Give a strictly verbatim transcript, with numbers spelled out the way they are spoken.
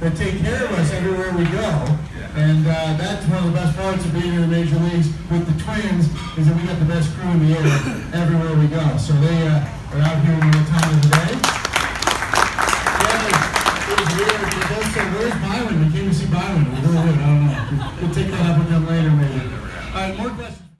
that take care of us everywhere we go. Yeah. And uh, that's one of the best parts of being in the major leagues with the Twins, is that we got the best crew in the area everywhere we go. So they uh, are out here.